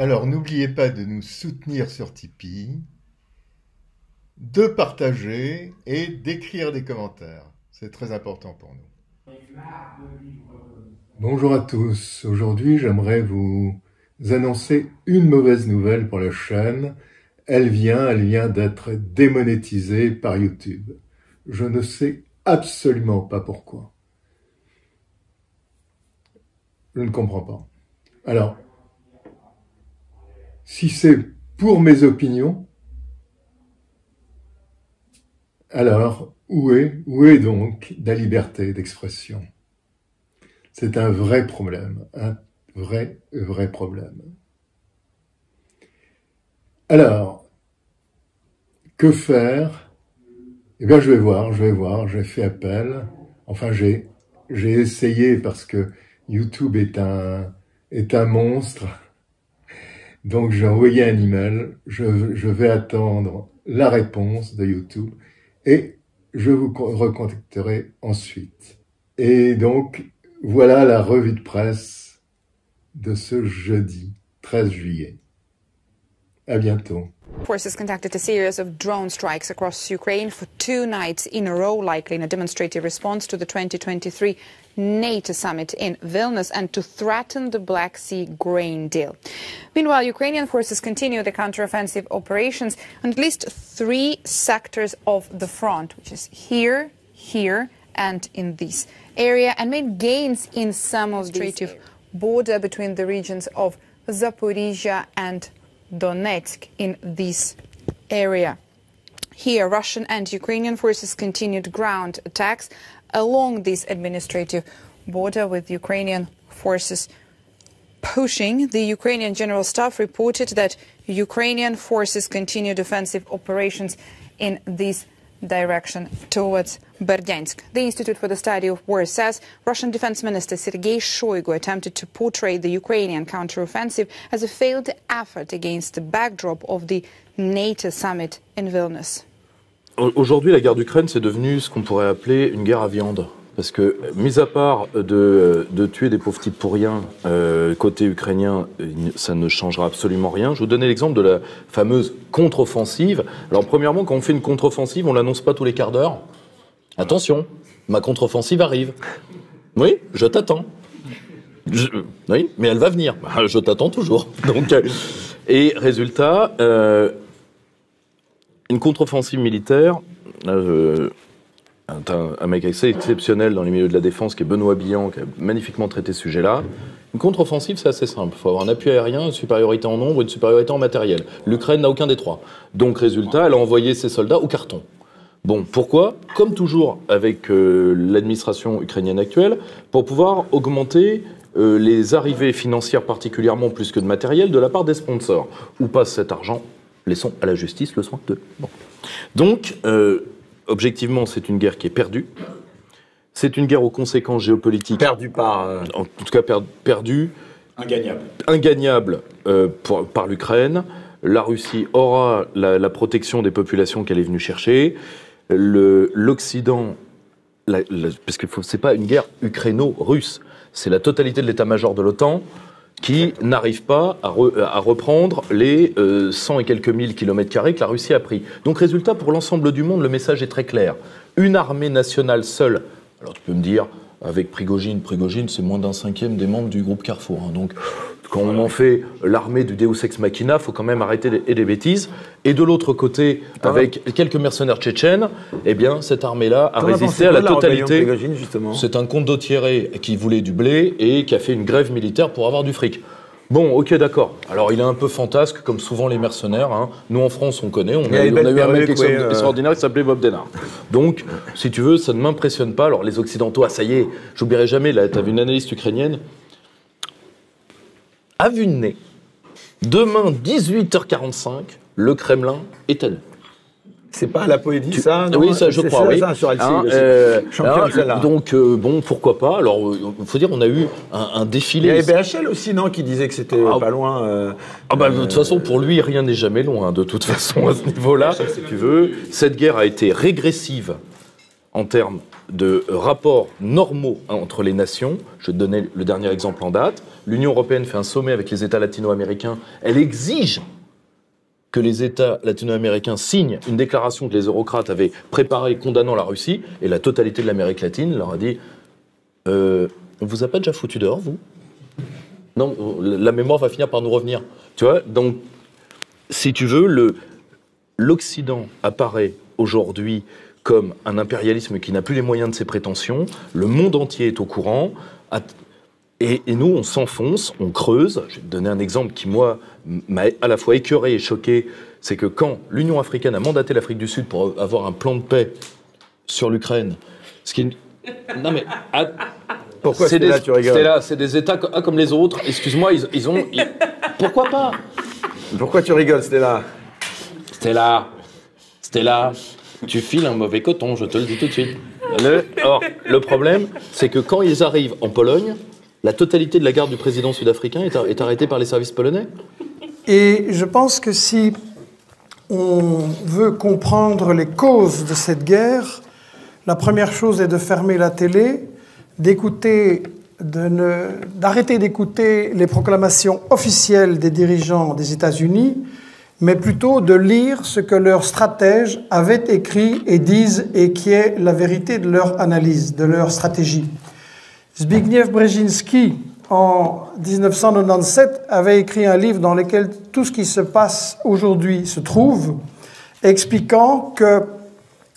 Alors, n'oubliez pas de nous soutenir sur Tipeee, de partager et d'écrire des commentaires. C'est très important pour nous. Bonjour à tous. Aujourd'hui, j'aimerais vous annoncer une mauvaise nouvelle pour la chaîne. Elle vient d'être démonétisée par YouTube. Je ne sais absolument pas pourquoi. Je ne comprends pas. Alors, si c'est pour mes opinions, alors où est donc la liberté d'expression? C'est un vrai problème, un vrai problème. Alors, que faire? Eh bien, je vais voir, j'ai fait appel, enfin j'ai essayé parce que YouTube est un monstre. Donc j'ai envoyé un email, je vais attendre la réponse de YouTube et je vous recontacterai ensuite. Et donc voilà la revue de presse de ce jeudi 13 juillet. À bientôt. Forces conducted a series of drone strikes across Ukraine for two nights in a row, likely in a demonstrative response to the 2023 NATO summit in Vilnius and to threaten the Black Sea grain deal. Meanwhile, Ukrainian forces continue the counteroffensive operations on at least three sectors of the front, which is here, and in this area, and made gains in some of the border between the regions of Zaporizhia and Donetsk in this area. Here, Russian and Ukrainian forces continued ground attacks along this administrative border, with Ukrainian forces pushing. The Ukrainian General Staff reported that Ukrainian forces continued offensive operations in this direction towards Berdyansk. The Institute for the Study of War says Russian Defense Minister Sergei Shoigu attempted to portray the Ukrainian counteroffensive as a failed effort against the backdrop of the NATO summit in Vilnius. Aujourd'hui, la guerre d'Ukraine, c'est devenu ce qu'on pourrait appeler une guerre à viande. Parce que, mis à part de tuer des pauvres types pour rien, côté ukrainien, ça ne changera absolument rien. Je vous donnais l'exemple de la fameuse contre-offensive. Alors, premièrement, quand on fait une contre-offensive, on ne l'annonce pas tous les quarts d'heure. Attention, ma contre-offensive arrive. Oui, je t'attends. Oui, mais elle va venir. Je t'attends toujours. Donc, et résultat, une contre-offensive militaire... Un mec assez exceptionnel dans les milieux de la défense qui est Benoît Billan, qui a magnifiquement traité ce sujet-là. Une contre-offensive, c'est assez simple. Il faut avoir un appui aérien, une supériorité en nombre, une supériorité en matériel. L'Ukraine n'a aucun des trois. Donc, résultat, elle a envoyé ses soldats au carton. Bon, pourquoi? Comme toujours avec l'administration ukrainienne actuelle, pour pouvoir augmenter les arrivées financières, particulièrement plus que de matériel, de la part des sponsors. Où passe cet argent? Laissons à la justice le soin de... Bon. Donc... objectivement, c'est une guerre qui est perdue. C'est une guerre aux conséquences géopolitiques. Perdue par... En tout cas, perdue... Ingagnable. Ingagnable par l'Ukraine. La Russie aura la protection des populations qu'elle est venue chercher. L'Occident... Parce que c'est pas une guerre ukraino-russe. C'est la totalité de l'état-major de l'OTAN qui n'arrive pas à reprendre les 100 et quelques mille kilomètres carrés que la Russie a pris. Donc résultat, pour l'ensemble du monde, le message est très clair. Une armée nationale seule, alors tu peux me dire, avec Prigogine c'est moins d'un cinquième des membres du groupe Carrefour. Hein, donc quand on en fait l'armée du Deus Ex Machina, il faut quand même arrêter des bêtises. Et de l'autre côté, avec quelques mercenaires tchétchènes, eh bien cette armée-là a résisté à la totalité. C'est un condottiere qui voulait du blé et qui a fait une grève militaire pour avoir du fric. Bon, ok, d'accord. Alors, il est un peu fantasque, comme souvent les mercenaires. Hein. Nous, en France, on connaît. On a eu un mec extraordinaire qui s'appelait Bob Denard. Donc, si tu veux, ça ne m'impressionne pas. Alors, les Occidentaux, ah, ça y est, j'oublierai jamais, là, t'as vu une analyste ukrainienne à vue de nez. Demain, 18h45, le Kremlin est à nous. C'est pas la poésie, ça? Oui, ça, je crois. Ça, oui. Sur LCI, donc, bon, pourquoi pas? Alors, il faut dire, on a eu un défilé. Il y avait BHL aussi, non, qui disait que c'était pas loin. De toute façon, pour lui, rien n'est jamais loin, de toute façon, à ce niveau-là, si tu veux. Cette guerre a été régressive en termes de rapports normaux entre les nations. Je donnais le dernier exemple en date. L'Union européenne fait un sommet avec les États latino-américains. Elle exige que les États latino-américains signent une déclaration que les eurocrates avaient préparée condamnant la Russie. Et la totalité de l'Amérique latine leur a dit on vous a pas déjà foutu dehors, vous? Non, la mémoire va finir par nous revenir. Tu vois, donc, si tu veux, l'Occident apparaît aujourd'hui comme un impérialisme qui n'a plus les moyens de ses prétentions, le monde entier est au courant, et nous, on s'enfonce, on creuse. Je vais te donner un exemple qui, moi, m'a à la fois écœuré et choqué, c'est que quand l'Union africaine a mandaté l'Afrique du Sud pour avoir un plan de paix sur l'Ukraine, ce qui... Non mais... Pourquoi c'est là, tu rigoles? C'est des États comme les autres. Excuse-moi, ils ont... Pourquoi pas? Pourquoi tu rigoles, Stella? Stella, Stella, tu files un mauvais coton, je te le dis tout de suite. Or, le problème, c'est que quand ils arrivent en Pologne, la totalité de la garde du président sud-africain est arrêtée par les services polonais. Et je pense que si on veut comprendre les causes de cette guerre, la première chose est de fermer la télé, d'arrêter d'écouter les proclamations officielles des dirigeants des États-Unis, mais plutôt de lire ce que leurs stratèges avaient écrit et disent et qui est la vérité de leur analyse, de leur stratégie. Zbigniew Brzezinski, en 1997, avait écrit un livre dans lequel tout ce qui se passe aujourd'hui se trouve, expliquant que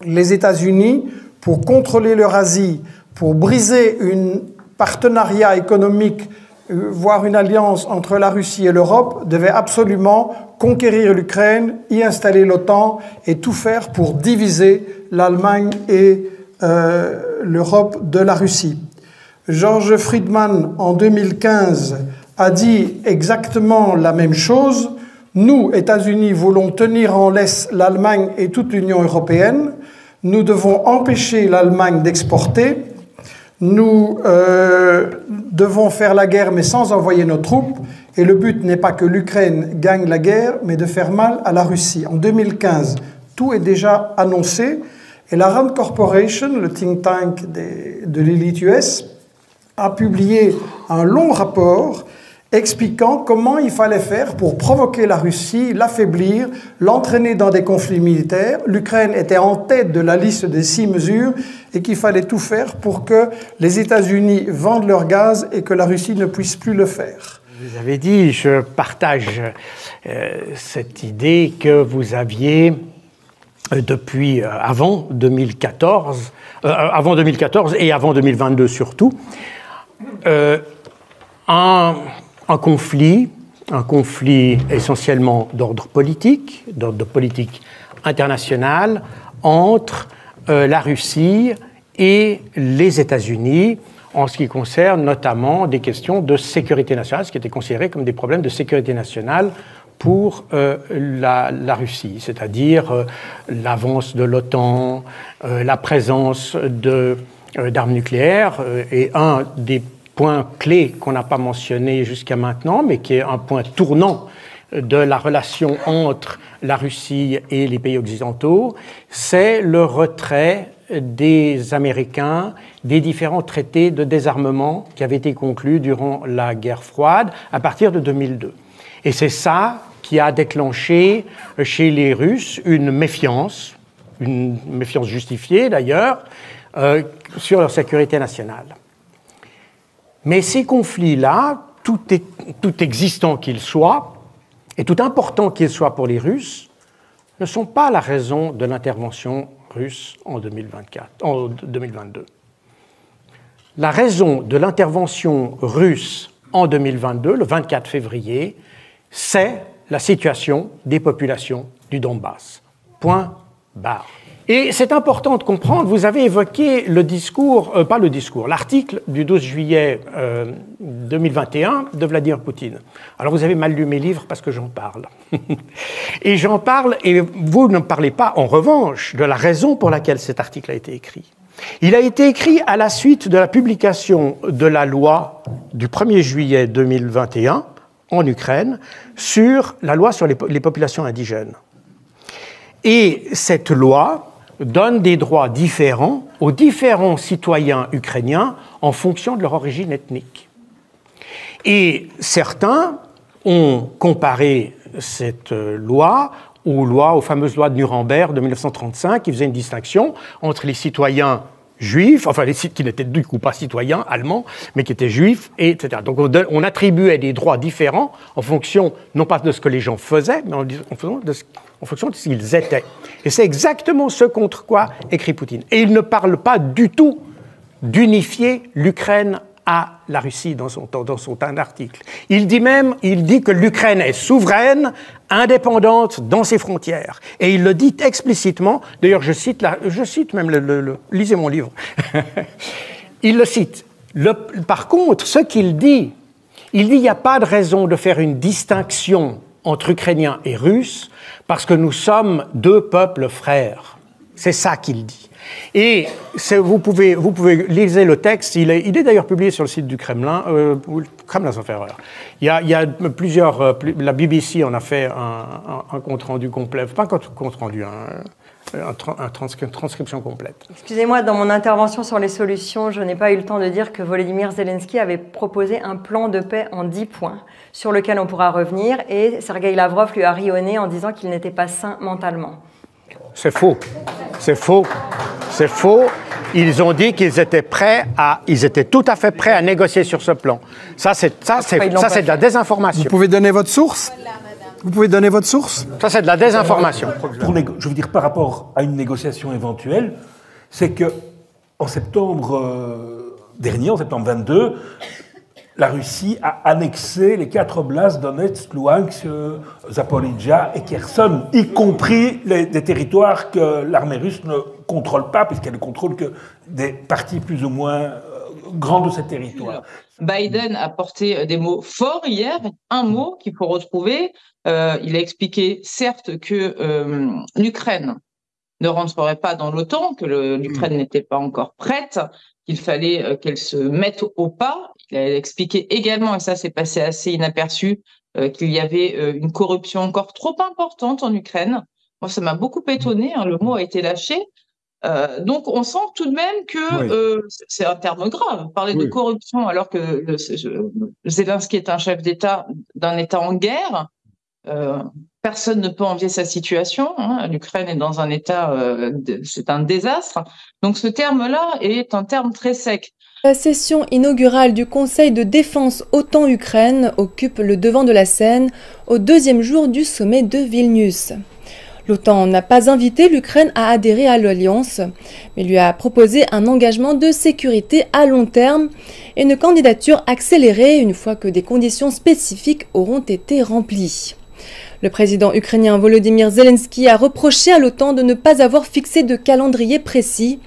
les États-Unis, pour contrôler l'Eurasie, pour briser un partenariat économique, voire une alliance entre la Russie et l'Europe, devait absolument conquérir l'Ukraine, y installer l'OTAN et tout faire pour diviser l'Allemagne et l'Europe de la Russie. George Friedman, en 2015, a dit exactement la même chose. Nous, États-Unis, voulons tenir en laisse l'Allemagne et toute l'Union européenne. Nous devons empêcher l'Allemagne d'exporter. Nous devons faire la guerre, mais sans envoyer nos troupes. Et le but n'est pas que l'Ukraine gagne la guerre, mais de faire mal à la Russie. En 2015, tout est déjà annoncé. Et la Rand Corporation, le think tank de l'élite US, a publié un long rapport expliquant comment il fallait faire pour provoquer la Russie, l'affaiblir, l'entraîner dans des conflits militaires. L'Ukraine était en tête de la liste des 6 mesures et qu'il fallait tout faire pour que les États-Unis vendent leur gaz et que la Russie ne puisse plus le faire. Vous avez dit, je partage cette idée que vous aviez depuis avant 2014 et avant 2022 surtout, un conflit essentiellement d'ordre politique international entre la Russie et les États-Unis, en ce qui concerne notamment des questions de sécurité nationale, ce qui était considéré comme des problèmes de sécurité nationale pour la Russie, c'est-à-dire l'avance de l'OTAN, la présence d'armes nucléaires, et un des points clés qu'on n'a pas mentionné jusqu'à maintenant, mais qui est un point tournant de la relation entre la Russie et les pays occidentaux, c'est le retrait des Américains des différents traités de désarmement qui avaient été conclus durant la guerre froide à partir de 2002. Et c'est ça qui a déclenché chez les Russes une méfiance justifiée d'ailleurs, sur leur sécurité nationale. Mais ces conflits-là, tout existant qu'ils soient, et tout important qu'ils soient pour les Russes, ne sont pas la raison de l'intervention russe en 2022. La raison de l'intervention russe en 2022, le 24 février, c'est la situation des populations du Donbass. Point barre. Et c'est important de comprendre, vous avez évoqué l'article du 12 juillet 2021 de Vladimir Poutine. Alors vous avez mal lu mes livres parce que j'en parle. Et j'en parle, et vous ne parlez pas en revanche de la raison pour laquelle cet article a été écrit. Il a été écrit à la suite de la publication de la loi du 1er juillet 2021 en Ukraine, sur la loi sur les populations indigènes. Et cette loi donne des droits différents aux différents citoyens ukrainiens en fonction de leur origine ethnique. Et certains ont comparé cette loi aux fameuses lois de Nuremberg de 1935 qui faisaient une distinction entre les citoyens juifs, enfin les sites qui n'étaient du coup pas citoyens allemands, mais qui étaient juifs, etc. Donc on attribuait des droits différents en fonction, non pas de ce que les gens faisaient, mais en fonction de ce qu'ils étaient. Et c'est exactement ce contre quoi écrit Poutine. Et il ne parle pas du tout d'unifier l'Ukraine à la Russie dans son article. Il dit que l'Ukraine est souveraine, indépendante dans ses frontières. Et il le dit explicitement. D'ailleurs, je cite même, lisez mon livre. Il le cite. Par contre, ce qu'il dit, il dit qu'il n'y a pas de raison de faire une distinction entre Ukrainiens et Russes parce que nous sommes deux peuples frères. C'est ça qu'il dit. Et vous pouvez lire le texte, il est d'ailleurs publié sur le site du Kremlin, Kremlin sans faire erreur. Il y a plusieurs, la BBC en a fait un compte-rendu complet, pas un compte-rendu, une transcription complète. Excusez-moi, dans mon intervention sur les solutions, je n'ai pas eu le temps de dire que Volodymyr Zelensky avait proposé un plan de paix en 10 points, sur lequel on pourra revenir, et Sergueï Lavrov lui a ri au nez en disant qu'il n'était pas sain mentalement. C'est faux. C'est faux. C'est faux. Ils ont dit qu'ils étaient tout à fait prêts à négocier sur ce plan. Ça, c'est de la désinformation. Vous pouvez donner votre source ? Vous pouvez donner votre source ? Ça, c'est de la désinformation. Je veux dire, par rapport à une négociation éventuelle, c'est que en septembre dernier, en septembre 22, la Russie a annexé les 4 oblasts Donetsk, Luhansk, Zaporizhia et Kherson, y compris des territoires que l'armée russe ne contrôle pas, puisqu'elle ne contrôle que des parties plus ou moins grandes de ces territoires. Biden a porté des mots forts hier, un mot qu'il faut retrouver. Il a expliqué, certes, que l'Ukraine ne rentrerait pas dans l'OTAN, que l'Ukraine n'était pas encore prête, qu'il fallait qu'elle se mette au pas. Il a expliqué également, et ça c'est passé assez inaperçu, qu'il y avait une corruption encore trop importante en Ukraine. Moi, ça m'a beaucoup étonnée, hein, le mot a été lâché. Donc on sent tout de même que oui. C'est un terme grave. Parler de corruption alors que Zelensky est un chef d'État d'un État en guerre, personne ne peut envier sa situation. Hein. L'Ukraine est dans un état, c'est un désastre. Donc ce terme-là est un terme très sec. La session inaugurale du Conseil de défense OTAN-Ukraine occupe le devant de la scène au deuxième jour du sommet de Vilnius. L'OTAN n'a pas invité l'Ukraine à adhérer à l'Alliance, mais lui a proposé un engagement de sécurité à long terme et une candidature accélérée une fois que des conditions spécifiques auront été remplies. Le président ukrainien Volodymyr Zelensky a reproché à l'OTAN de ne pas avoir fixé de calendrier précis,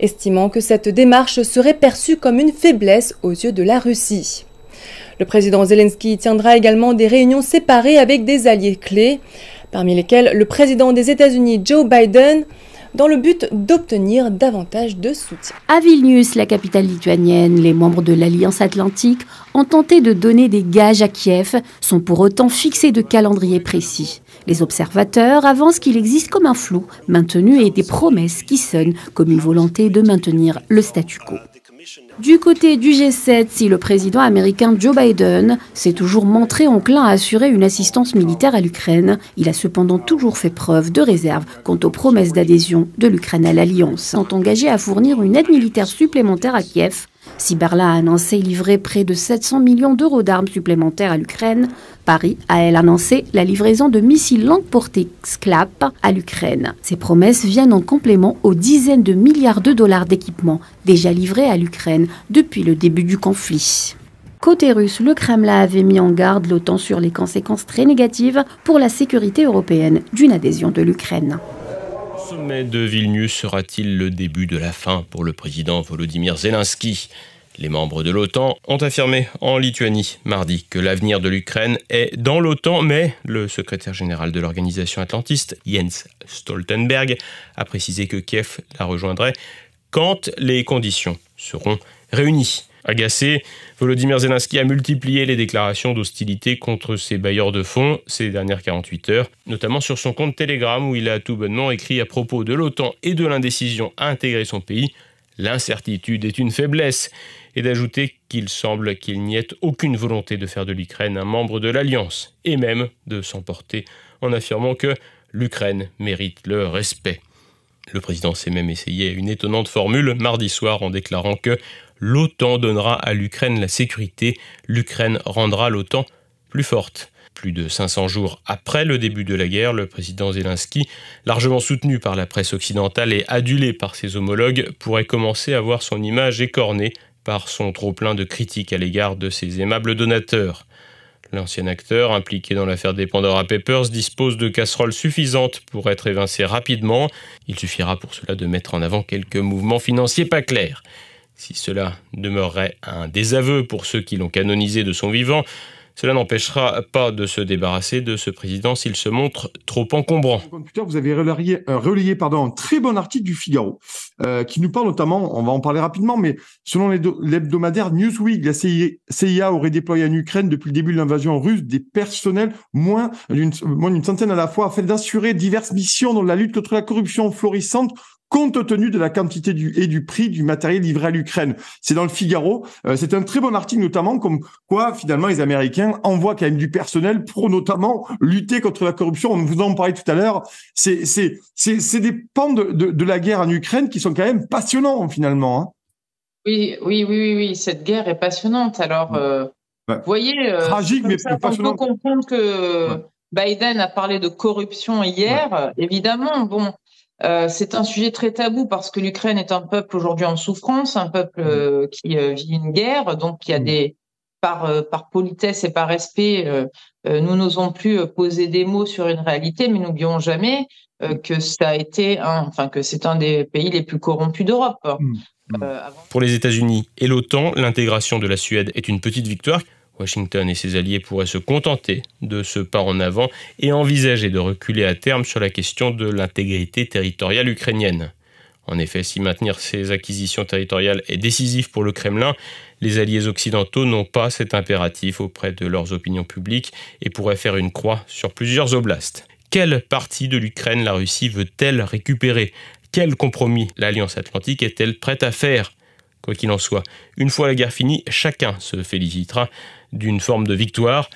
estimant que cette démarche serait perçue comme une faiblesse aux yeux de la Russie. Le président Zelensky tiendra également des réunions séparées avec des alliés clés, parmi lesquels le président des États-Unis Joe Biden, dans le but d'obtenir davantage de soutien. À Vilnius, la capitale lituanienne, les membres de l'Alliance Atlantique ont tenté de donner des gages à Kiev, sans pour autant fixer de calendrier précis. Les observateurs avancent qu'il existe comme un flou maintenu et des promesses qui sonnent comme une volonté de maintenir le statu quo. Du côté du G7, si le président américain Joe Biden s'est toujours montré enclin à assurer une assistance militaire à l'Ukraine, il a cependant toujours fait preuve de réserve quant aux promesses d'adhésion de l'Ukraine à l'Alliance. Ils sont engagés à fournir une aide militaire supplémentaire à Kiev. Si Berlin a annoncé livrer près de 700 millions d'euros d'armes supplémentaires à l'Ukraine, Paris a, elle, annoncé la livraison de missiles longue portée Scalp à l'Ukraine. Ces promesses viennent en complément aux dizaines de milliards de dollars d'équipements déjà livrés à l'Ukraine depuis le début du conflit. Côté russe, le Kremlin avait mis en garde l'OTAN sur les conséquences très négatives pour la sécurité européenne d'une adhésion de l'Ukraine. Le sommet de Vilnius sera-t-il le début de la fin pour le président Volodymyr Zelensky ? Les membres de l'OTAN ont affirmé en Lituanie mardi que l'avenir de l'Ukraine est dans l'OTAN, mais le secrétaire général de l'organisation atlantiste, Jens Stoltenberg, a précisé que Kiev la rejoindrait quand les conditions seront réunies. Agacé, Volodymyr Zelensky a multiplié les déclarations d'hostilité contre ses bailleurs de fonds ces dernières 48 heures, notamment sur son compte Telegram où il a tout bonnement écrit à propos de l'OTAN et de l'indécision à intégrer son pays « L'incertitude est une faiblesse » et d'ajouter qu'il semble qu'il n'y ait aucune volonté de faire de l'Ukraine un membre de l'Alliance et même de s'emporter en affirmant que l'Ukraine mérite le respect. Le président s'est même essayé une étonnante formule mardi soir en déclarant que l'OTAN donnera à l'Ukraine la sécurité, l'Ukraine rendra l'OTAN plus forte. Plus de 500 jours après le début de la guerre, le président Zelensky, largement soutenu par la presse occidentale et adulé par ses homologues, pourrait commencer à voir son image écornée par son trop-plein de critiques à l'égard de ses aimables donateurs. L'ancien acteur, impliqué dans l'affaire des Pandora Papers, dispose de casseroles suffisantes pour être évincé rapidement. Il suffira pour cela de mettre en avant quelques mouvements financiers pas clairs. Si cela demeurait un désaveu pour ceux qui l'ont canonisé de son vivant, cela n'empêchera pas de se débarrasser de ce président s'il se montre trop encombrant. Vous avez relayé, un très bon article du Figaro qui nous parle notamment, on va en parler rapidement, mais selon l'hebdomadaire Newsweek, la CIA aurait déployé en Ukraine depuis le début de l'invasion russe des personnels moins d'une centaine à la fois afin d'assurer diverses missions dans la lutte contre la corruption florissante compte tenu de la quantité et du prix du matériel livré à l'Ukraine. C'est dans le Figaro. C'est un très bon article, notamment, comme quoi, finalement, les Américains envoient quand même du personnel pour, notamment, lutter contre la corruption. On vous en parlait tout à l'heure. C'est des pans de la guerre en Ukraine qui sont quand même passionnants, finalement. Hein. Oui. Cette guerre est passionnante. Alors, vous voyez, tragique, mais ça, on peut comprendre que Biden a parlé de corruption hier. Ouais. Évidemment, bon... c'est un sujet très tabou parce que l'Ukraine est un peuple aujourd'hui en souffrance, un peuple qui vit une guerre, donc il y a des par politesse et par respect, nous n'osons plus poser des mots sur une réalité, mais n'oublions jamais que ça a été, que c'est un des pays les plus corrompus d'Europe. Pour les États-Unis et l'OTAN, l'intégration de la Suède est une petite victoire. Washington et ses alliés pourraient se contenter de ce pas en avant et envisager de reculer à terme sur la question de l'intégrité territoriale ukrainienne. En effet, si maintenir ces acquisitions territoriales est décisif pour le Kremlin, les alliés occidentaux n'ont pas cet impératif auprès de leurs opinions publiques et pourraient faire une croix sur plusieurs oblasts. Quelle partie de l'Ukraine la Russie veut-elle récupérer? Quel compromis l'Alliance Atlantique est-elle prête à faire? Quoi qu'il en soit, une fois la guerre finie, chacun se félicitera d'une forme de victoire.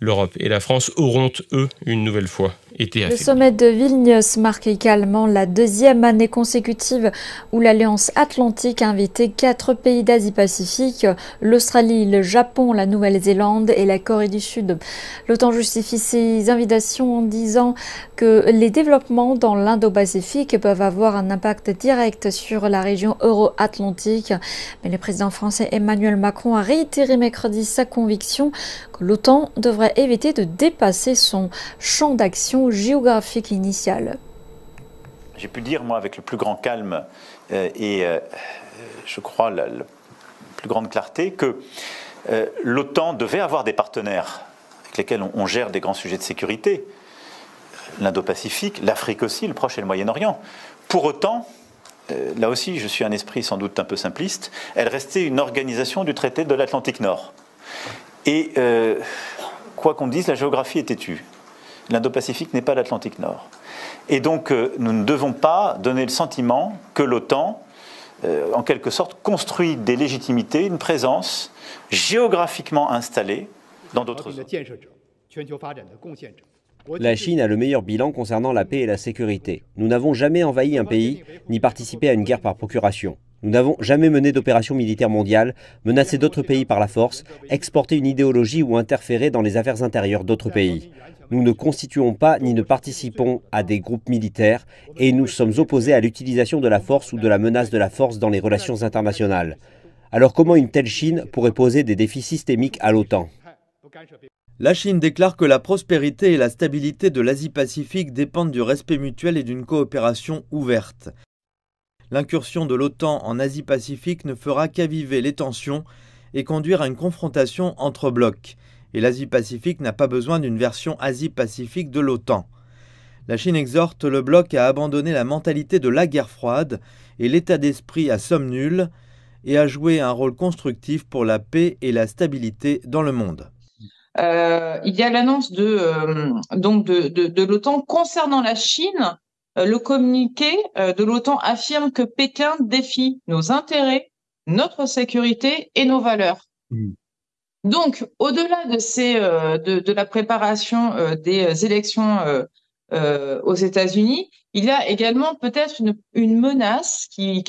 L'Europe et la France auront, eux, une nouvelle fois été affaiblis. Le sommet de Vilnius marque également la deuxième année consécutive où l'Alliance Atlantique a invité 4 pays d'Asie-Pacifique, l'Australie, le Japon, la Nouvelle-Zélande et la Corée du Sud. L'OTAN justifie ces invitations en disant que les développements dans l'Indo-Pacifique peuvent avoir un impact direct sur la région euro-atlantique. Mais le président français Emmanuel Macron a réitéré mercredi sa conviction que l'OTAN devrait éviter de dépasser son champ d'action géographique initial. J'ai pu dire, moi, avec le plus grand calme et je crois la plus grande clarté, que l'OTAN devait avoir des partenaires avec lesquels on gère des grands sujets de sécurité, l'Indo-Pacifique, l'Afrique aussi, le Proche et le Moyen-Orient. Pour autant, là aussi, je suis un esprit sans doute un peu simpliste, elle restait une organisation du traité de l'Atlantique Nord. Et... quoi qu'on dise, la géographie est têtue. L'Indo-Pacifique n'est pas l'Atlantique Nord. Et donc, nous ne devons pas donner le sentiment que l'OTAN, en quelque sorte, construit des légitimités, une présence géographiquement installée dans d'autres zones. La Chine a le meilleur bilan concernant la paix et la sécurité. Nous n'avons jamais envahi un pays, ni participé à une guerre par procuration. Nous n'avons jamais mené d'opération militaire mondiale, menacé d'autres pays par la force, exporté une idéologie ou interféré dans les affaires intérieures d'autres pays. Nous ne constituons pas ni ne participons à des groupes militaires et nous sommes opposés à l'utilisation de la force ou de la menace de la force dans les relations internationales. Alors comment une telle Chine pourrait poser des défis systémiques à l'OTAN ? La Chine déclare que la prospérité et la stabilité de l'Asie-Pacifique dépendent du respect mutuel et d'une coopération ouverte. L'incursion de l'OTAN en Asie-Pacifique ne fera qu'aviver les tensions et conduire à une confrontation entre blocs. Et l'Asie-Pacifique n'a pas besoin d'une version Asie-Pacifique de l'OTAN. La Chine exhorte le bloc à abandonner la mentalité de la guerre froide et l'état d'esprit à somme nulle et à jouer un rôle constructif pour la paix et la stabilité dans le monde. Il y a l'annonce de l'OTAN concernant la Chine. Le communiqué de l'OTAN affirme que Pékin défie nos intérêts, notre sécurité et nos valeurs. Donc, au-delà de la préparation des élections aux États-Unis, il y a également peut-être une menace qui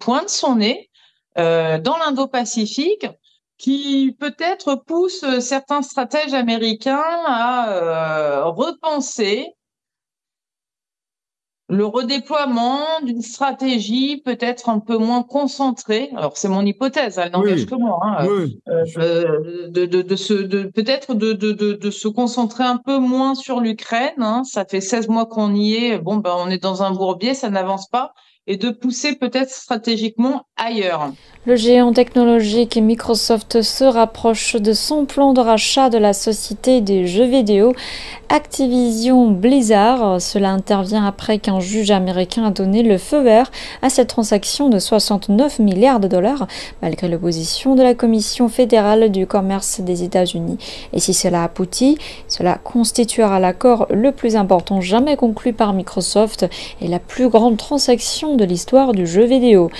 pointe son nez dans l'Indo-Pacifique, qui peut-être pousse certains stratèges américains à repenser le redéploiement d'une stratégie peut-être un peu moins concentrée, alors c'est mon hypothèse, elle n'engage que moi, de se concentrer un peu moins sur l'Ukraine, hein, ça fait 16 mois qu'on y est, on est dans un bourbier, ça n'avance pas, et de pousser peut-être stratégiquement ailleurs. Le géant technologique Microsoft se rapproche de son plan de rachat de la société des jeux vidéo Activision Blizzard. Cela intervient après qu'un juge américain a donné le feu vert à cette transaction de 69 milliards de dollars, malgré l'opposition de la Commission fédérale du commerce des États-Unis. Et si cela aboutit, cela constituera l'accord le plus important jamais conclu par Microsoft et la plus grande transaction de l'histoire du jeu vidéo.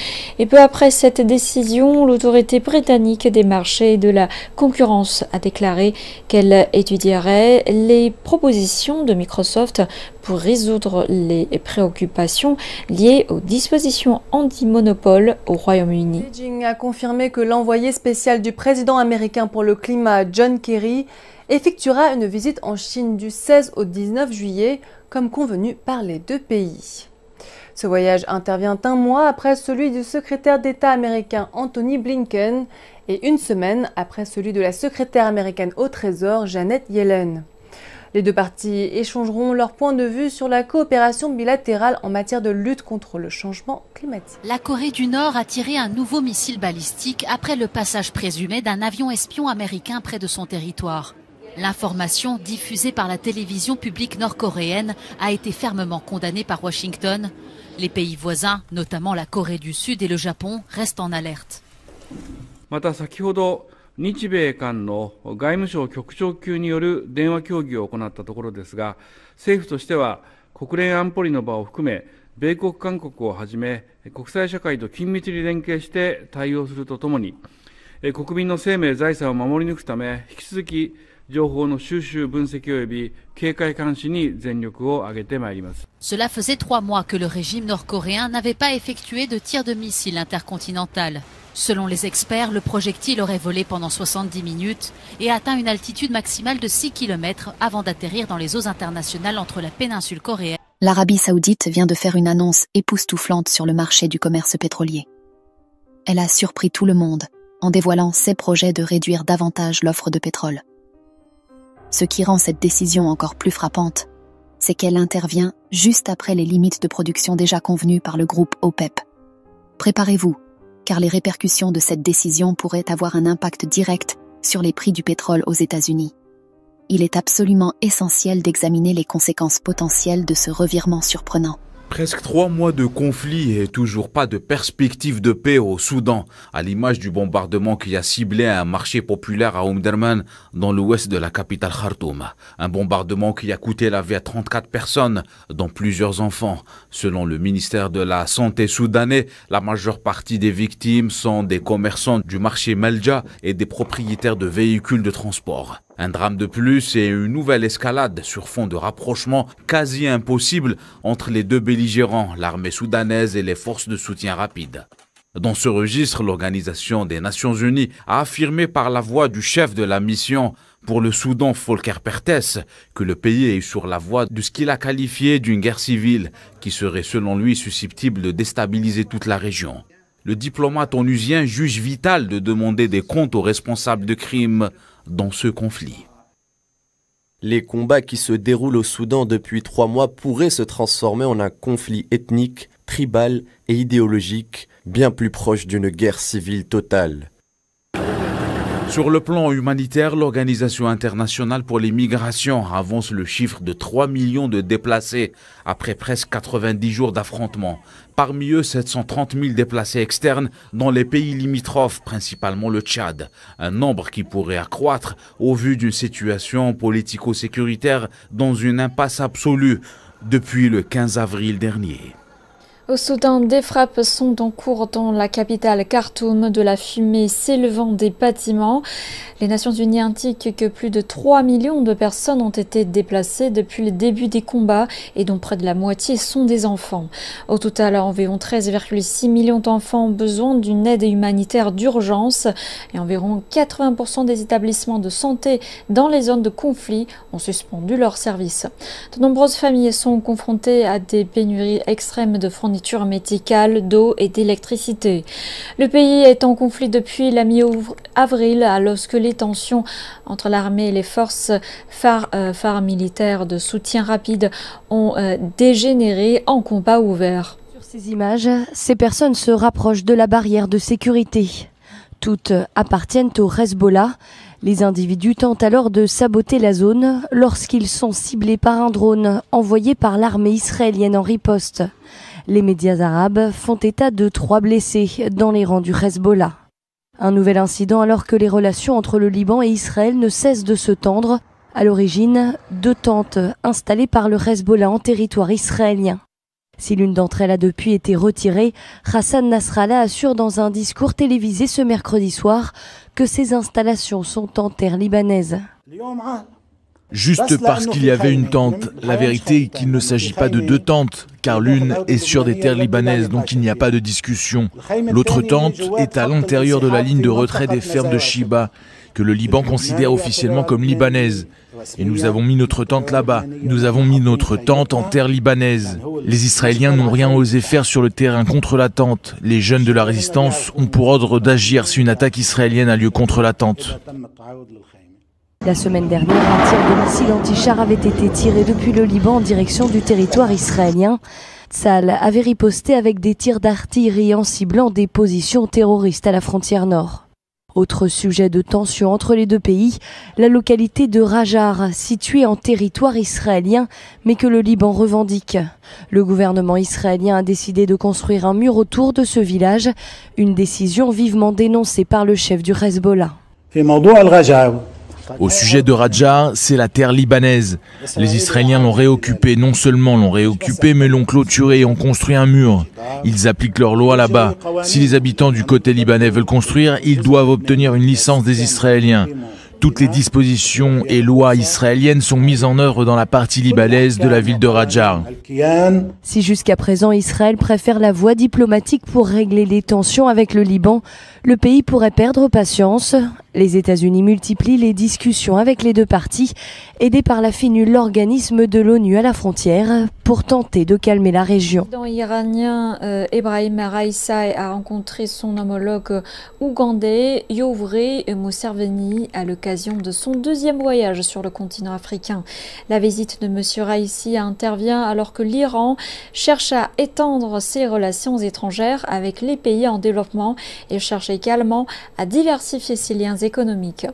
Et peu après cette décision, l'autorité britannique des marchés et de la concurrence a déclaré qu'elle étudierait les propositions de Microsoft pour résoudre les préoccupations liées aux dispositions anti-monopole au Royaume-Uni. Beijing a confirmé que l'envoyé spécial du président américain pour le climat, John Kerry, effectuera une visite en Chine du 16 au 19 juillet, comme convenu par les deux pays. Ce voyage intervient un mois après celui du secrétaire d'État américain Anthony Blinken et une semaine après celui de la secrétaire américaine au Trésor Janet Yellen. Les deux parties échangeront leur point de vue sur la coopération bilatérale en matière de lutte contre le changement climatique. La Corée du Nord a tiré un nouveau missile balistique après le passage présumé d'un avion espion américain près de son territoire. L'information diffusée par la télévision publique nord-coréenne a été fermement condamnée par Washington. Les pays voisins, notamment la Corée du Sud et le Japon, restent en alerte. Cela faisait 3 mois que le régime nord-coréen n'avait pas effectué de tir de missile intercontinental. Selon les experts, le projectile aurait volé pendant 70 minutes et atteint une altitude maximale de 6 km avant d'atterrir dans les eaux internationales entre la péninsule coréenne. L'Arabie saoudite vient de faire une annonce époustouflante sur le marché du commerce pétrolier. Elle a surpris tout le monde en dévoilant ses projets de réduire davantage l'offre de pétrole. Ce qui rend cette décision encore plus frappante, c'est qu'elle intervient juste après les limites de production déjà convenues par le groupe OPEP. Préparez-vous, car les répercussions de cette décision pourraient avoir un impact direct sur les prix du pétrole aux États-Unis. Il est absolument essentiel d'examiner les conséquences potentielles de ce revirement surprenant. Presque 3 mois de conflit et toujours pas de perspective de paix au Soudan, à l'image du bombardement qui a ciblé un marché populaire à Omdurman, dans l'ouest de la capitale Khartoum. Un bombardement qui a coûté la vie à 34 personnes, dont plusieurs enfants. Selon le ministère de la Santé soudanais, la majeure partie des victimes sont des commerçants du marché Melja et des propriétaires de véhicules de transport. Un drame de plus et une nouvelle escalade sur fond de rapprochement quasi impossible entre les deux belligérants, l'armée soudanaise et les forces de soutien rapide. Dans ce registre, l'Organisation des Nations Unies a affirmé par la voix du chef de la mission pour le Soudan, Volker Perthes, que le pays est sur la voie de ce qu'il a qualifié d'une guerre civile, qui serait selon lui susceptible de déstabiliser toute la région. Le diplomate onusien juge vital de demander des comptes aux responsables de crimes dans ce conflit. Les combats qui se déroulent au Soudan depuis 3 mois pourraient se transformer en un conflit ethnique, tribal et idéologique, bien plus proche d'une guerre civile totale. Sur le plan humanitaire, l'Organisation internationale pour les migrations avance le chiffre de 3 millions de déplacés après presque 90 jours d'affrontements. Parmi eux, 730 000 déplacés externes dans les pays limitrophes, principalement le Tchad. Un nombre qui pourrait accroître au vu d'une situation politico-sécuritaire dans une impasse absolue depuis le 15 avril dernier. Au Soudan, des frappes sont en cours dans la capitale Khartoum, de la fumée s'élevant des bâtiments. Les Nations Unies indiquent que plus de 3 millions de personnes ont été déplacées depuis le début des combats et dont près de la moitié sont des enfants. Au total, environ 13,6 millions d'enfants ont besoin d'une aide humanitaire d'urgence et environ 80% des établissements de santé dans les zones de conflit ont suspendu leurs services. De nombreuses familles sont confrontées à des pénuries extrêmes de fournitures médicale, d'eau et d'électricité. Le pays est en conflit depuis la mi-avril, alors que les tensions entre l'armée et les forces militaires de soutien rapide ont dégénéré en combat ouvert. Sur ces images, ces personnes se rapprochent de la barrière de sécurité. Toutes appartiennent au Hezbollah. Les individus tentent alors de saboter la zone lorsqu'ils sont ciblés par un drone envoyé par l'armée israélienne en riposte. Les médias arabes font état de 3 blessés dans les rangs du Hezbollah. Un nouvel incident alors que les relations entre le Liban et Israël ne cessent de se tendre. À l'origine, 2 tentes installées par le Hezbollah en territoire israélien. Si l'une d'entre elles a depuis été retirée, Hassan Nasrallah assure dans un discours télévisé ce mercredi soir que ces installations sont en terre libanaise. Juste parce qu'il y avait une tente. La vérité est qu'il ne s'agit pas de 2 tentes, car l'une est sur des terres libanaises, donc il n'y a pas de discussion. L'autre tente est à l'intérieur de la ligne de retrait des fermes de Chiba, que le Liban considère officiellement comme libanaise. Et nous avons mis notre tente là-bas. Nous avons mis notre tente en terre libanaise. Les Israéliens n'ont rien osé faire sur le terrain contre la tente. Les jeunes de la résistance ont pour ordre d'agir si une attaque israélienne a lieu contre la tente. La semaine dernière, un tir de missile anti-char avait été tiré depuis le Liban en direction du territoire israélien. Tzal avait riposté avec des tirs d'artillerie en ciblant des positions terroristes à la frontière nord. Autre sujet de tension entre les 2 pays, la localité de Rajar, située en territoire israélien, mais que le Liban revendique. Le gouvernement israélien a décidé de construire un mur autour de ce village, une décision vivement dénoncée par le chef du Hezbollah. Au sujet de Rajar, c'est la terre libanaise. Les Israéliens l'ont réoccupée, non seulement l'ont réoccupée, mais l'ont clôturée et ont construit un mur. Ils appliquent leur loi là-bas. Si les habitants du côté libanais veulent construire, ils doivent obtenir une licence des Israéliens. Toutes les dispositions et lois israéliennes sont mises en œuvre dans la partie libanaise de la ville de Rajar. Si jusqu'à présent Israël préfère la voie diplomatique pour régler les tensions avec le Liban, le pays pourrait perdre patience. Les États-Unis multiplient les discussions avec les 2 parties, aidés par la FINUL, l'organisme de l'ONU à la frontière, pour tenter de calmer la région. Le président iranien Ebrahim Raisi a rencontré son homologue ougandais Yoweri Museveni à l'occasion de son 2e voyage sur le continent africain. La visite de M. Raisi intervient alors que l'Iran cherche à étendre ses relations étrangères avec les pays en développement et cherche également à diversifier ses liens économiques.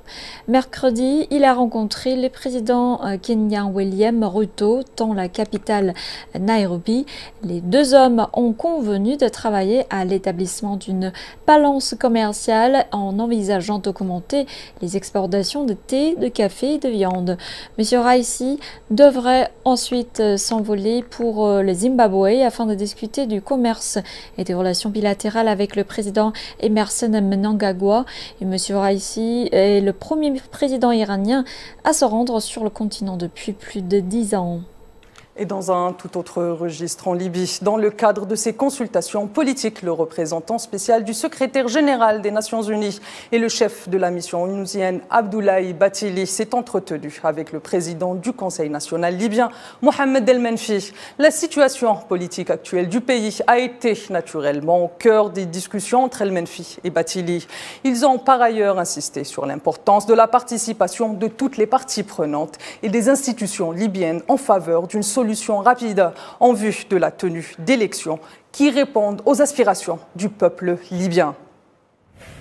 Mercredi, il a rencontré les présidents kenyan William Ruto dans la capitale Nairobi. Les 2 hommes ont convenu de travailler à l'établissement d'une balance commerciale en envisageant d'augmenter les exportations de thé, de café et de viande. Monsieur Raisi devrait ensuite s'envoler pour le Zimbabwe afin de discuter du commerce et des relations bilatérales avec le président Emmerson Mnangagwa. Et Monsieur Raisi est le premier président iranien à se rendre sur le continent depuis plus de 10 ans. Et dans un tout autre registre, en Libye, dans le cadre de ces consultations politiques, le représentant spécial du secrétaire général des Nations Unies et le chef de la mission onusienne, Abdoulaye Bathily, s'est entretenu avec le président du Conseil national libyen, Mohamed El Menfi. La situation politique actuelle du pays a été naturellement au cœur des discussions entre El Menfi et Bathily. Ils ont par ailleurs insisté sur l'importance de la participation de toutes les parties prenantes et des institutions libyennes en faveur d'une solution rapide en vue de la tenue d'élections qui répondent aux aspirations du peuple libyen.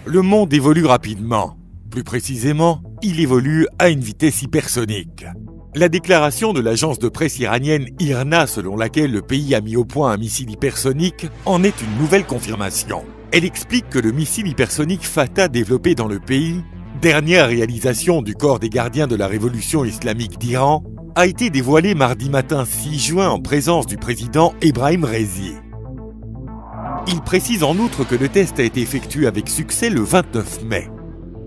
Le monde évolue rapidement. plus précisément, il évolue à une vitesse hypersonique. La déclaration de l'agence de presse iranienne IRNA, selon laquelle le pays a mis au point un missile hypersonique, en est une nouvelle confirmation. Elle explique que le missile hypersonique Fatah développé dans le pays, dernière réalisation du corps des gardiens de la révolution islamique d'Iran, a été dévoilé mardi matin 6 juin en présence du président Ebrahim Raisi. Il précise en outre que le test a été effectué avec succès le 29 mai.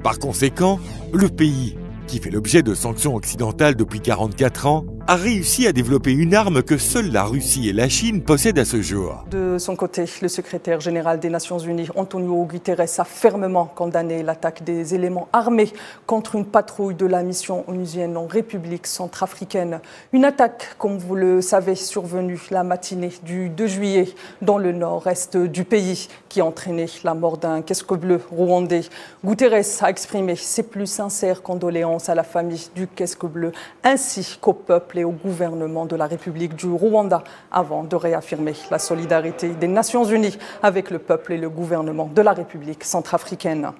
Par conséquent, le pays, qui fait l'objet de sanctions occidentales depuis 44 ans, a réussi à développer une arme que seule la Russie et la Chine possèdent à ce jour. De son côté, le secrétaire général des Nations Unies, Antonio Guterres, a fermement condamné l'attaque des éléments armés contre une patrouille de la mission onusienne en République centrafricaine. Une attaque, comme vous le savez, survenue la matinée du 2 juillet dans le nord-est du pays, qui a entraîné la mort d'un casque bleu rwandais. Guterres a exprimé ses plus sincères condoléances à la famille du casque bleu, ainsi qu'au peuple et au gouvernement de la République du Rwanda, avant de réaffirmer la solidarité des Nations Unies avec le peuple et le gouvernement de la République centrafricaine.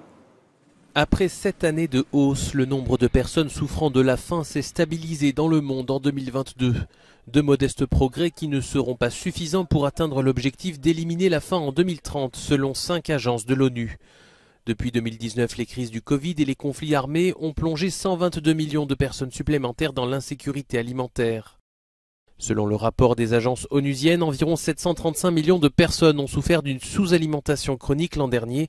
Après 7 années de hausse, le nombre de personnes souffrant de la faim s'est stabilisé dans le monde en 2022. De modestes progrès qui ne seront pas suffisants pour atteindre l'objectif d'éliminer la faim en 2030, selon 5 agences de l'ONU. Depuis 2019, les crises du Covid et les conflits armés ont plongé 122 millions de personnes supplémentaires dans l'insécurité alimentaire. Selon le rapport des agences onusiennes, environ 735 millions de personnes ont souffert d'une sous-alimentation chronique l'an dernier,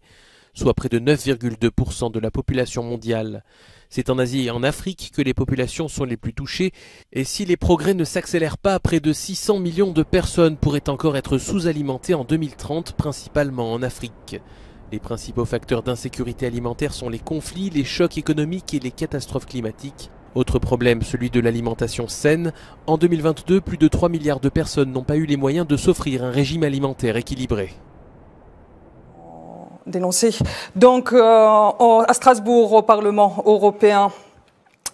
soit près de 9,2% de la population mondiale. C'est en Asie et en Afrique que les populations sont les plus touchées, et si les progrès ne s'accélèrent pas, près de 600 millions de personnes pourraient encore être sous-alimentées en 2030, principalement en Afrique. Les principaux facteurs d'insécurité alimentaire sont les conflits, les chocs économiques et les catastrophes climatiques. Autre problème, celui de l'alimentation saine. En 2022, plus de 3 milliards de personnes n'ont pas eu les moyens de s'offrir un régime alimentaire équilibré. Dénoncé. Donc, à Strasbourg, au Parlement européen,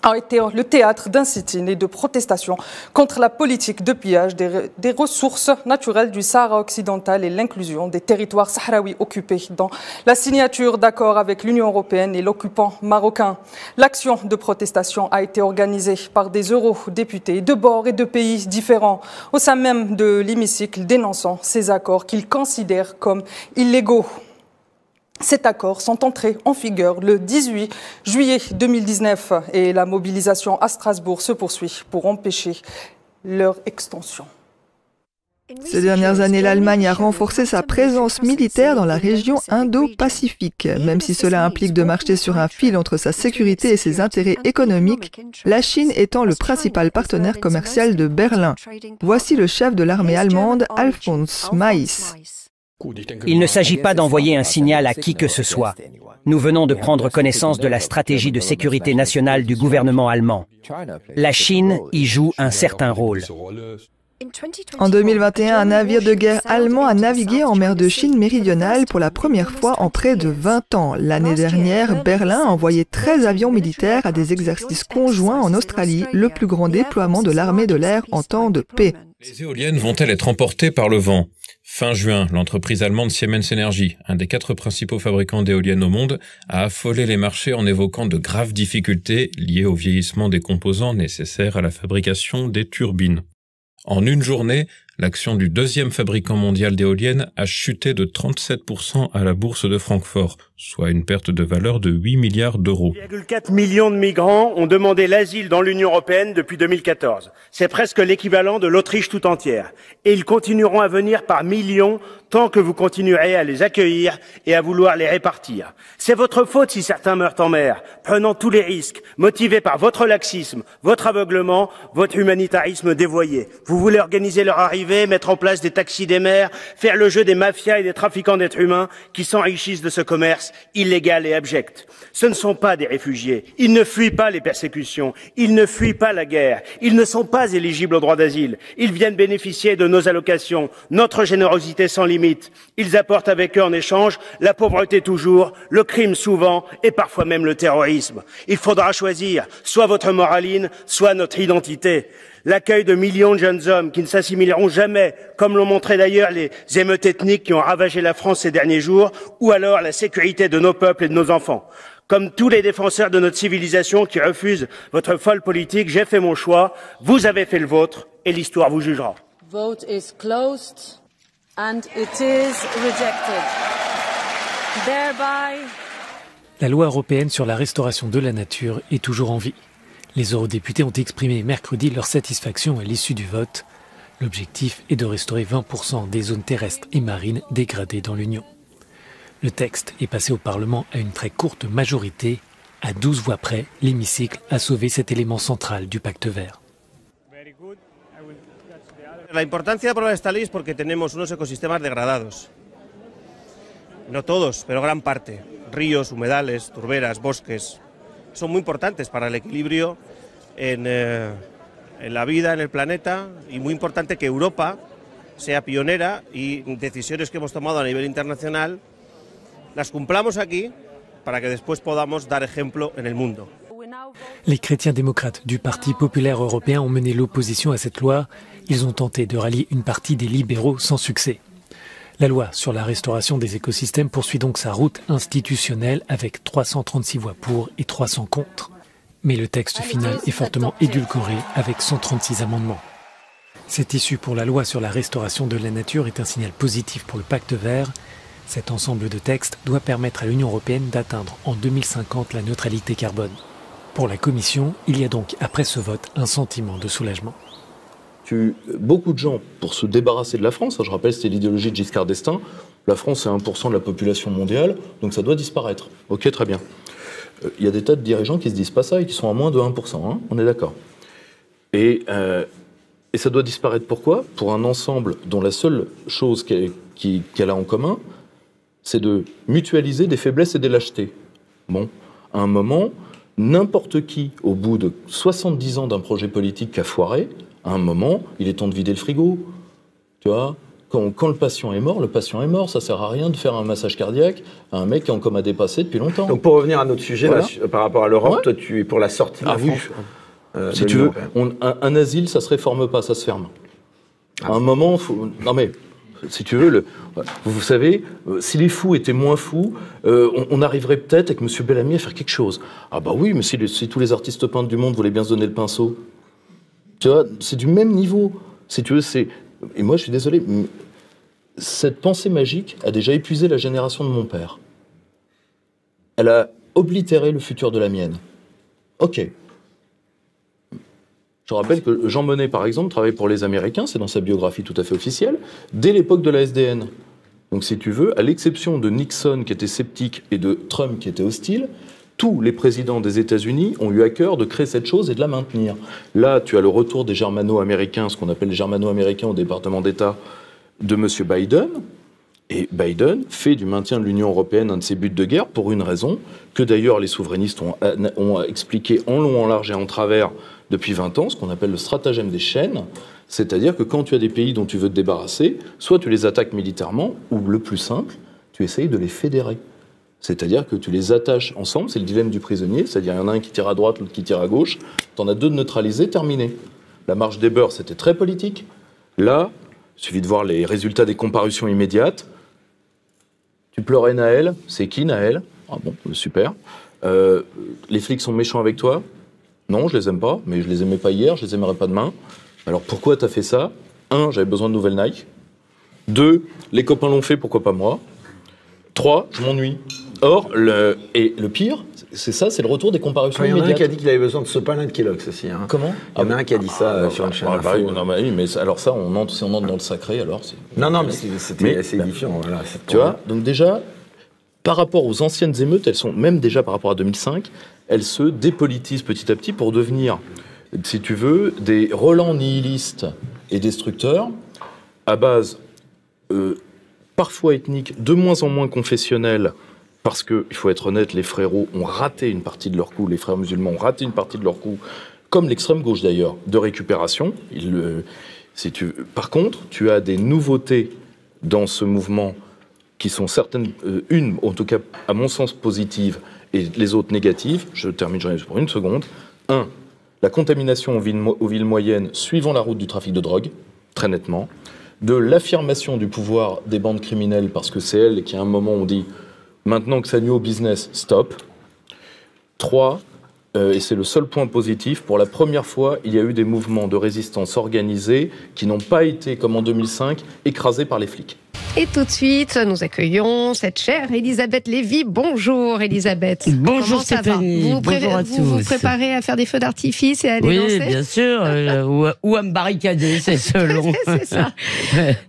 a été le théâtre d'un sit-in et de protestations contre la politique de pillage des ressources naturelles du Sahara occidental et l'inclusion des territoires sahraouis occupés dans la signature d'accords avec l'Union européenne et l'occupant marocain. L'action de protestation a été organisée par des eurodéputés de bords et de pays différents au sein même de l'hémicycle, dénonçant ces accords qu'ils considèrent comme illégaux. Ces accords sont entrés en vigueur le 18 juillet 2019 et la mobilisation à Strasbourg se poursuit pour empêcher leur extension. Ces dernières années, l'Allemagne a renforcé sa présence militaire dans la région Indo-Pacifique. Même si cela implique de marcher sur un fil entre sa sécurité et ses intérêts économiques, la Chine étant le principal partenaire commercial de Berlin. Voici le chef de l'armée allemande, Alfons Maïs. Il ne s'agit pas d'envoyer un signal à qui que ce soit. Nous venons de prendre connaissance de la stratégie de sécurité nationale du gouvernement allemand. La Chine y joue un certain rôle. En 2021, un navire de guerre allemand a navigué en mer de Chine méridionale pour la première fois en près de 20 ans. L'année dernière, Berlin a envoyé 13 avions militaires à des exercices conjoints en Australie, le plus grand déploiement de l'armée de l'air en temps de paix. Les éoliennes vont-elles être emportées par le vent ? Fin juin, l'entreprise allemande Siemens Energy, un des 4 principaux fabricants d'éoliennes au monde, a affolé les marchés en évoquant de graves difficultés liées au vieillissement des composants nécessaires à la fabrication des turbines. En une journée, l'action du 2e fabricant mondial d'éoliennes a chuté de 37% à la bourse de Francfort, soit une perte de valeur de 8 milliards d'euros. 1,4 million de migrants ont demandé l'asile dans l'Union européenne depuis 2014. C'est presque l'équivalent de l'Autriche tout entière. Et ils continueront à venir par millions tant que vous continuerez à les accueillir et à vouloir les répartir. C'est votre faute si certains meurent en mer, prenant tous les risques, motivés par votre laxisme, votre aveuglement, votre humanitarisme dévoyé. Vous voulez organiser leur arrivée, mettre en place des taxis des mers, faire le jeu des mafias et des trafiquants d'êtres humains qui s'enrichissent de ce commerce illégal et abject. Ce ne sont pas des réfugiés. Ils ne fuient pas les persécutions. Ils ne fuient pas la guerre. Ils ne sont pas éligibles au droit d'asile. Ils viennent bénéficier de nos allocations, notre générosité sans limite. Ils apportent avec eux en échange la pauvreté toujours, le crime souvent et parfois même le terrorisme. Il faudra choisir soit votre moraline, soit notre identité. L'accueil de millions de jeunes hommes qui ne s'assimileront jamais, comme l'ont montré d'ailleurs les émeutes ethniques qui ont ravagé la France ces derniers jours, ou alors la sécurité de nos peuples et de nos enfants. Comme tous les défenseurs de notre civilisation qui refusent votre folle politique, j'ai fait mon choix, vous avez fait le vôtre et l'histoire vous jugera. Vote is closed and it is rejected. Thereby... La loi européenne sur la restauration de la nature est toujours en vie. Les eurodéputés ont exprimé mercredi leur satisfaction à l'issue du vote. L'objectif est de restaurer 20% des zones terrestres et marines dégradées dans l'Union. Le texte est passé au Parlement à une très courte majorité. À 12 voix près, l'hémicycle a sauvé cet élément central du Pacte vert. La importance d'approuver cette loi est parce que nous avons des écosystèmes dégradés. Pas tous, mais une grande partie. Ríos, humedales, turberas, bosques. Son muy importantes para el equilibrio en la vida, en el planeta, y muy importante que Europa sea pionera y decisiones que hemos tomado a nivel internacional las cumplamos aquí para que después podamos dar ejemplo en el mundo. Les chrétiens démocrates du Parti populaire européen ont mené l'opposition à cette loi. Ils ont tenté de rallier une partie des libéraux sans succès. La loi sur la restauration des écosystèmes poursuit donc sa route institutionnelle avec 336 voix pour et 300 contre. Mais le texte final est fortement édulcoré avec 136 amendements. Cette issue pour la loi sur la restauration de la nature est un signal positif pour le Pacte vert. Cet ensemble de textes doit permettre à l'Union européenne d'atteindre en 2050 la neutralité carbone. Pour la Commission, il y a donc après ce vote un sentiment de soulagement. Beaucoup de gens, pour se débarrasser de la France, je rappelle, c'était l'idéologie de Giscard d'Estaing, la France est 1% de la population mondiale, donc ça doit disparaître. Ok, très bien. Il y a des tas de dirigeants qui se disent pas ça et qui sont à moins de 1%, hein, on est d'accord. Et ça doit disparaître pourquoi? Pour un ensemble dont la seule chose qu'elle a en commun, c'est de mutualiser des faiblesses et des lâchetés. Bon, à un moment, n'importe qui, au bout de 70 ans d'un projet politique qui a foiré, à un moment, il est temps de vider le frigo. Tu vois, quand le patient est mort, ça sert à rien de faire un massage cardiaque à un mec qui est en coma dépassé depuis longtemps. Donc pour revenir à notre sujet, voilà. Là, par rapport à l'Europe, ouais. Toi, tu es pour la sortie de la France. Si tu veux, un asile, ça se réforme pas, ça se ferme. À un moment, faut... Non mais... Si tu veux, vous savez, si les fous étaient moins fous, on arriverait peut-être avec M. Bellamy à faire quelque chose. Ah bah oui, mais si tous les artistes peintres du monde voulaient bien se donner le pinceau. Tu vois, c'est du même niveau. Si tu veux, c'est... Et moi, je suis désolé, mais cette pensée magique a déjà épuisé la génération de mon père. Elle a oblitéré le futur de la mienne. Ok. Je rappelle que Jean Monnet, par exemple, travaille pour les Américains, c'est dans sa biographie tout à fait officielle, dès l'époque de la SDN. Donc si tu veux, à l'exception de Nixon qui était sceptique et de Trump qui était hostile, tous les présidents des États-Unis ont eu à cœur de créer cette chose et de la maintenir. Là, tu as le retour des germano-américains, ce qu'on appelle les germano-américains au département d'État de M. Biden, et Biden fait du maintien de l'Union européenne un de ses buts de guerre pour une raison que d'ailleurs les souverainistes ont expliqué en long, en large et en travers depuis 20 ans, ce qu'on appelle le stratagème des chaînes, c'est-à-dire que quand tu as des pays dont tu veux te débarrasser, soit tu les attaques militairement, ou le plus simple, tu essayes de les fédérer. C'est-à-dire que tu les attaches ensemble, c'est le dilemme du prisonnier, c'est-à-dire il y en a un qui tire à droite, l'autre qui tire à gauche, t'en as deux de neutralisés, terminé. La marche des beurs, c'était très politique. Là, il suffit de voir les résultats des comparutions immédiates. Tu pleurais Naël, c'est qui Naël? Ah bon, super. Les flics sont méchants avec toi? Non, je les aime pas, mais je les aimais pas hier, je les aimerai pas demain. Alors pourquoi t'as fait ça? 1, j'avais besoin de nouvelles Nike. 2, les copains l'ont fait, pourquoi pas moi? 3, je m'ennuie. Or, le pire, c'est ça, c'est le retour des comparutions immédiates. Il y en a un qui a dit qu'il avait besoin de ce palin de Kellogg's aussi. Hein. Comment? Il y en a un qui a dit ça sur une chaîne. Bah, non, bah, oui, mais alors ça, on entre dans le sacré, alors. Non, non, mais c'était assez édifiant. Voilà, tu vois, donc déjà, par rapport aux anciennes émeutes, elles sont, même déjà par rapport à 2005, elles se dépolitisent petit à petit pour devenir, si tu veux, des relents nihilistes et destructeurs à base parfois ethnique, de moins en moins confessionnelle, parce que, il faut être honnête, les frérots ont raté une partie de leur coup, les frères musulmans ont raté une partie de leur coup, comme l'extrême gauche d'ailleurs, de récupération. Par contre, tu as des nouveautés dans ce mouvement qui sont certaines, une en tout cas à mon sens positive, et les autres négatives. Je termine pour une seconde. 1. La contamination aux villes moyennes suivant la route du trafic de drogue, très nettement. 2. L'affirmation du pouvoir des bandes criminelles, parce que c'est elles qui à un moment ont dit « maintenant que ça nuit au business, stop ». 3, et c'est le seul point positif, pour la première fois, il y a eu des mouvements de résistance organisés qui n'ont pas été, comme en 2005, écrasés par les flics. Et tout de suite, nous accueillons cette chère Elisabeth Lévy. Bonjour Elisabeth. Bonjour Stéphanie. Bonjour à tous. Vous préparez à faire des feux d'artifice et à aller danser ? Oui, bien sûr. Ou à me barricader, c'est selon. C'est ça.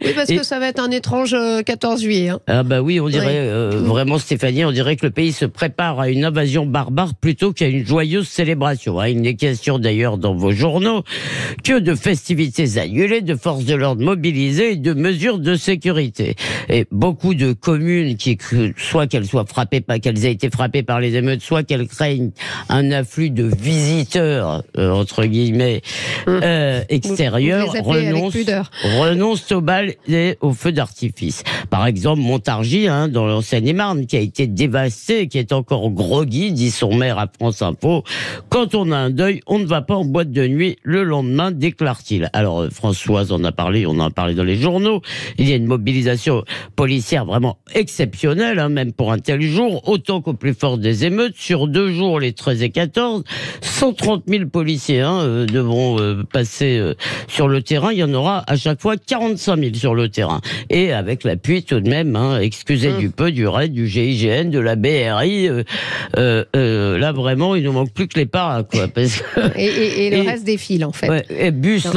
Oui, parce que ça va être un étrange 14 juillet. Hein. Ah bah oui, on dirait, vraiment Stéphanie, on dirait que le pays se prépare à une invasion barbare plutôt qu'à une joyeuse célébration. Il n'est question d'ailleurs dans vos journaux que de festivités annulées, de forces de l'ordre mobilisées et de mesures de sécurité. Et beaucoup de communes qui, soit qu'elles soient frappées, qu'elles aient été frappées par les émeutes, soit qu'elles craignent un afflux de visiteurs entre guillemets extérieurs, renoncent aux balles et aux feux d'artifice. Par exemple, Montargis, dans la Seine-et-Marne, qui a été dévastée, qui est encore groggy, dit son maire à France Info. Quand on a un deuil, on ne va pas en boîte de nuit le lendemain, déclare-t-il. Alors Françoise en a parlé, on en a parlé dans les journaux. Il y a une mobilisation policière vraiment exceptionnelle, même pour un tel jour, autant qu'au plus fort des émeutes. Sur 2 jours, les 13 et 14, 130 000 policiers devront passer sur le terrain. Il y en aura à chaque fois 45 000 sur le terrain. Et avec l'appui tout de même, excusez du peu, du RAID, du GIGN, de la BRI. Là, vraiment, il ne nous manque plus que les paras, quoi. Parce que... et le reste défile, en fait. Ouais, et bus,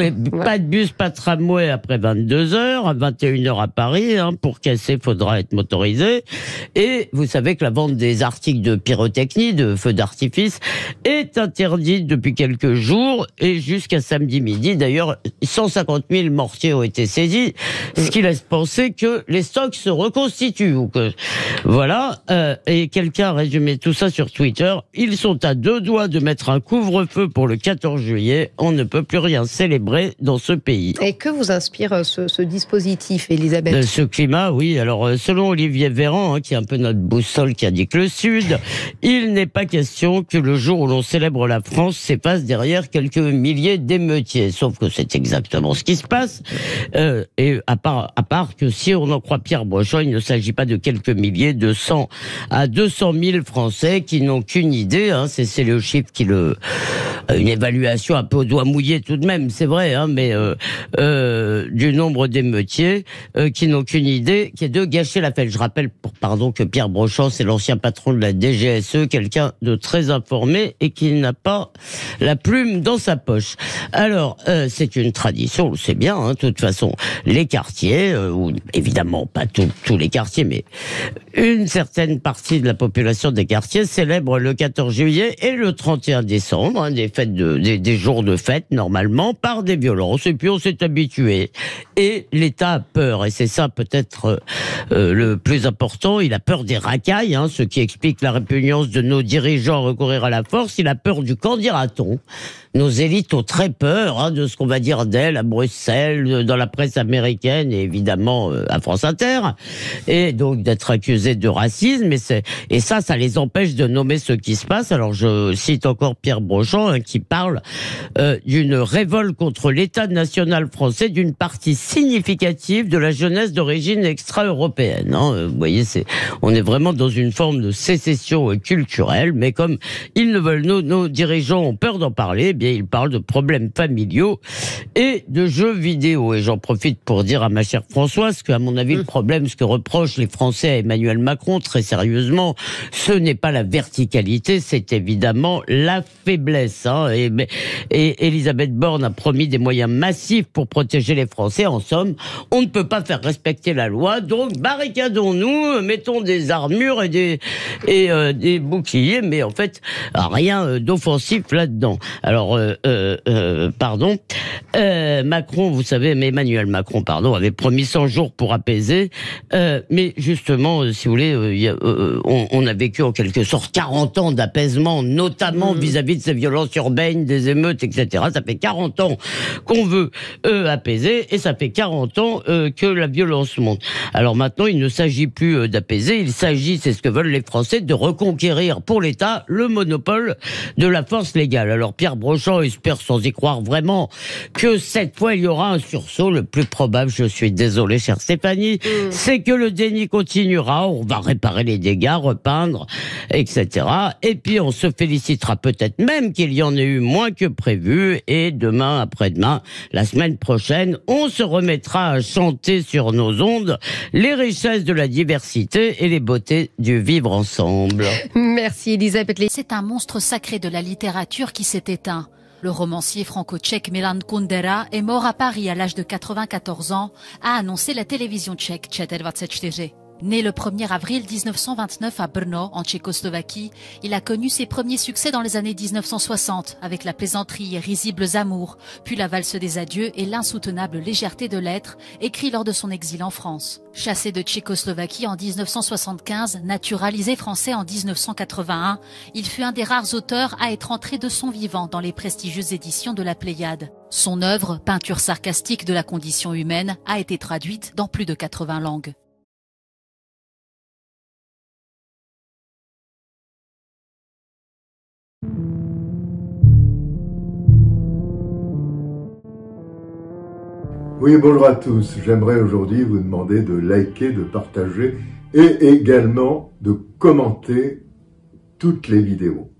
pas de bus, pas de tramway après 22h, à 21h à Paris. Pour casser, faudra être motorisé. Et vous savez que la vente des articles de pyrotechnie, de feux d'artifice, est interdite depuis quelques jours et jusqu'à samedi midi. D'ailleurs, 150 000 mortiers ont été saisis, ce qui laisse penser que les stocks se reconstituent. Ou que... Voilà. Et quelqu'un a résumé tout ça sur Twitter. Ils sont à 2 doigts de mettre un couvre-feu pour le 14 juillet. On ne peut plus rien célébrer dans ce pays. Et que vous inspire ce dispositif, Elisabeth? Ce climat, oui. Alors, selon Olivier Véran, qui est un peu notre boussole qui indique le Sud, il n'est pas question que le jour où l'on célèbre la France s'efface derrière quelques milliers d'émeutiers. Sauf que c'est exactement ce qui se passe. Et à part que si on en croit Pierre Bréchon, il ne s'agit pas de quelques milliers, de 100 à 200 000 Français qui n'ont qu'une idée. C'est le chiffre qui le... Une évaluation un peu au doigt mouillé tout de même, c'est vrai, mais du nombre d'émeutiers qui n'ont qu'une idée, qui est de gâcher la fête. Je rappelle, que Pierre Bréchon, c'est l'ancien patron de la DGSE, quelqu'un de très informé et qui n'a pas la plume dans sa poche. Alors, c'est une tradition, on le sait bien, de toute façon, les quartiers, ou évidemment pas tous les quartiers, mais une certaine partie de la population des quartiers célèbre le 14 juillet et le 31 décembre, des jours de fête, normalement, par des violences. Et puis, on s'est habitué. Et l'État a peur. Et c'est ça, peut-être, le plus important. Il a peur des racailles, ce qui explique la répugnance de nos dirigeants à recourir à la force. Il a peur du qu'en dira-t-on. Nos élites ont très peur de ce qu'on va dire d'elles à Bruxelles, dans la presse américaine et évidemment à France Inter. Et donc, d'être accusés de racisme. Et ça les empêche de nommer ce qui se passe. Alors, je cite encore Pierre Bréchon, qui parle d'une révolte contre l'État national français d'une partie significative de la jeunesse d'origine extra-européenne. Vous voyez, on est vraiment dans une forme de sécession culturelle, mais comme ils ne veulent, nos dirigeants ont peur d'en parler, eh bien, ils parlent de problèmes familiaux et de jeux vidéo. Et j'en profite pour dire à ma chère Françoise qu'à mon avis, le problème, ce que reprochent les Français à Emmanuel Macron, très sérieusement, ce n'est pas la verticalité, c'est évidemment la faiblesse. Et Elisabeth Borne a promis des moyens massifs pour protéger les Français. En somme, on ne peut pas faire respecter la loi, donc barricadons-nous, mettons des armures et des boucliers, mais en fait, rien d'offensif là-dedans. Alors, Macron, vous savez, mais Emmanuel Macron, avait promis 100 jours pour apaiser, mais justement, si vous voulez, on a vécu en quelque sorte 40 ans d'apaisement, notamment vis-à-vis de ces violences urbaines, des émeutes, etc. Ça fait 40 ans qu'on veut apaiser et ça fait 40 ans que la violence ce monde. Alors maintenant, il ne s'agit plus d'apaiser, il s'agit, c'est ce que veulent les Français, de reconquérir pour l'État le monopole de la force légale. Alors Pierre Bréchon espère, sans y croire vraiment, que cette fois il y aura un sursaut. Le plus probable, je suis désolé chère Stéphanie, c'est que le déni continuera, on va réparer les dégâts, repeindre, etc. Et puis on se félicitera peut-être même qu'il y en ait eu moins que prévu, et demain, après-demain, la semaine prochaine, on se remettra à chanter sur nos ondes les richesses de la diversité et les beautés du vivre ensemble. Merci Elisabeth. C'est un monstre sacré de la littérature qui s'est éteint. Le romancier franco-tchèque Milan Kundera est mort à Paris à l'âge de 94 ans, a annoncé la télévision tchèque ČT24. Né le 1er avril 1929 à Brno, en Tchécoslovaquie, il a connu ses premiers succès dans les années 1960, avec la plaisanterie et risibles amours, puis la valse des adieux et l'insoutenable légèreté de l'être, écrit lors de son exil en France. Chassé de Tchécoslovaquie en 1975, naturalisé français en 1981, il fut un des rares auteurs à être entré de son vivant dans les prestigieuses éditions de la Pléiade. Son œuvre, peinture sarcastique de la condition humaine, a été traduite dans plus de 80 langues. Oui, bonjour à tous. J'aimerais aujourd'hui vous demander de liker, de partager et également de commenter toutes les vidéos.